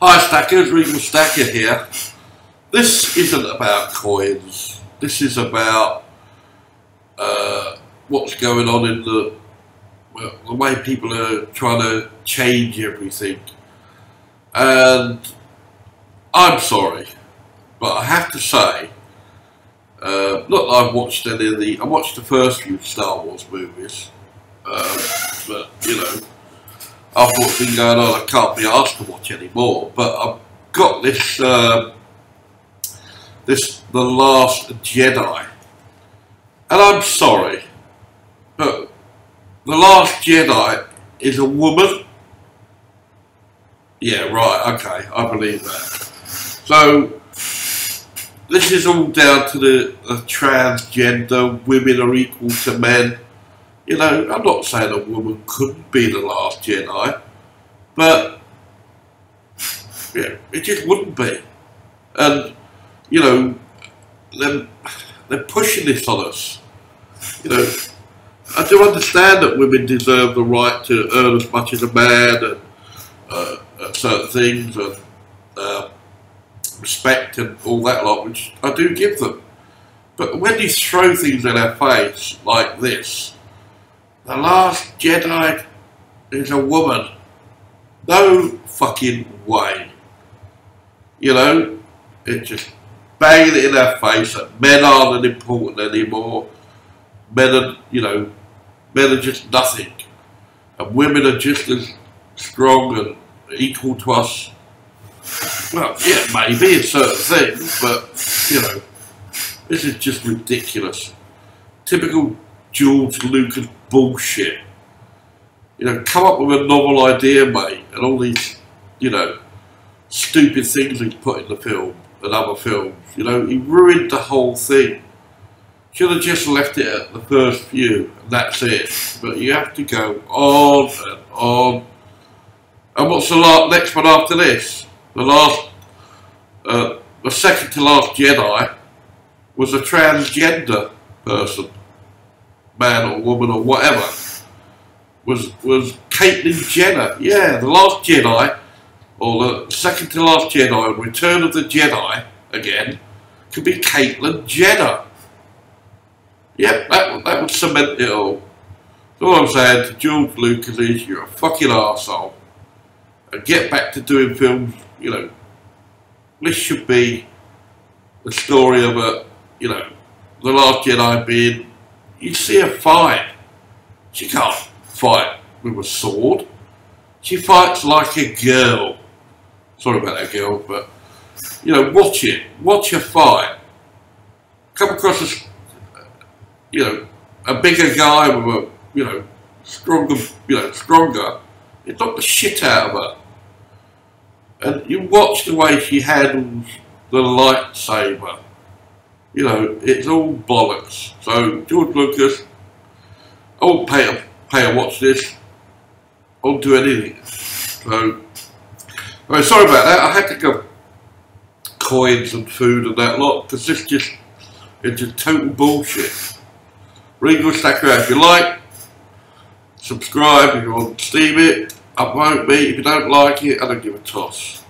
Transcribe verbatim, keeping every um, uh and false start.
Hi Stackers, Regal Stacker here. This isn't about coins, this is about uh, what's going on in the, well, the way people are trying to change everything. And I'm sorry, but I have to say, uh, not that I've watched any of the, I watched the first few Star Wars movies, um, but you know, after what's been going on, I can't be asked to watch anymore. But I've got this, um, this The Last Jedi, and I'm sorry, but The Last Jedi is a woman. Yeah, right. Okay, I believe that. So this is all down to the, the transgender. Women are equal to men. You know, I'm not saying a woman couldn't be the Last Jedi, but yeah, it just wouldn't be. And you know, they're, they're pushing this on us. You know, I do understand that women deserve the right to earn as much as a man, and uh, and certain things, and uh, respect and all that lot, which I do give them. But when you throw things in our face like this, The Last Jedi is a woman. No fucking way. You know, it's just banging it in our face that men aren't important anymore. Men are, you know, men are just nothing. And women are just as strong and equal to us. Well, yeah, maybe in certain things, but, you know, this is just ridiculous. Typical George Lucas bullshit. You know, come up with a novel idea, mate, and all these, you know, stupid things he's put in the film and other films. You know, he ruined the whole thing. Should have just left it at the first few, and that's it. But you have to go on and on. And what's the last, next one after this? The last, uh, the second to last Jedi was a transgender person. Man or woman or whatever, was was Caitlyn Jenner. Yeah, the Last Jedi, or the second to last Jedi, Return of the Jedi, again, could be Caitlyn Jenner. Yep, that, that would cement it all. So all I'm saying to George Lucas is, you're a fucking arsehole. And get back to doing films, you know. This should be the story of a, you know, The Last Jedi being, you see her fight. She can't fight with a sword. She fights like a girl. Sorry about that girl, but you know, watch it. Watch her fight. Come across a, you know, a bigger guy with a, you know, stronger, you know, stronger. It knocked the shit out of her. And you watch the way she handles the lightsaber. You know, it's all bollocks. So, George Lucas, I won't pay a, pay a watch this. I won't do anything. So, I mean, sorry about that. I had to go coins and food and that lot, because this just, it's just total bullshit. Regal Stacker if you like. Subscribe if you want to steam it. Upvote me if you don't like it. I don't give a toss.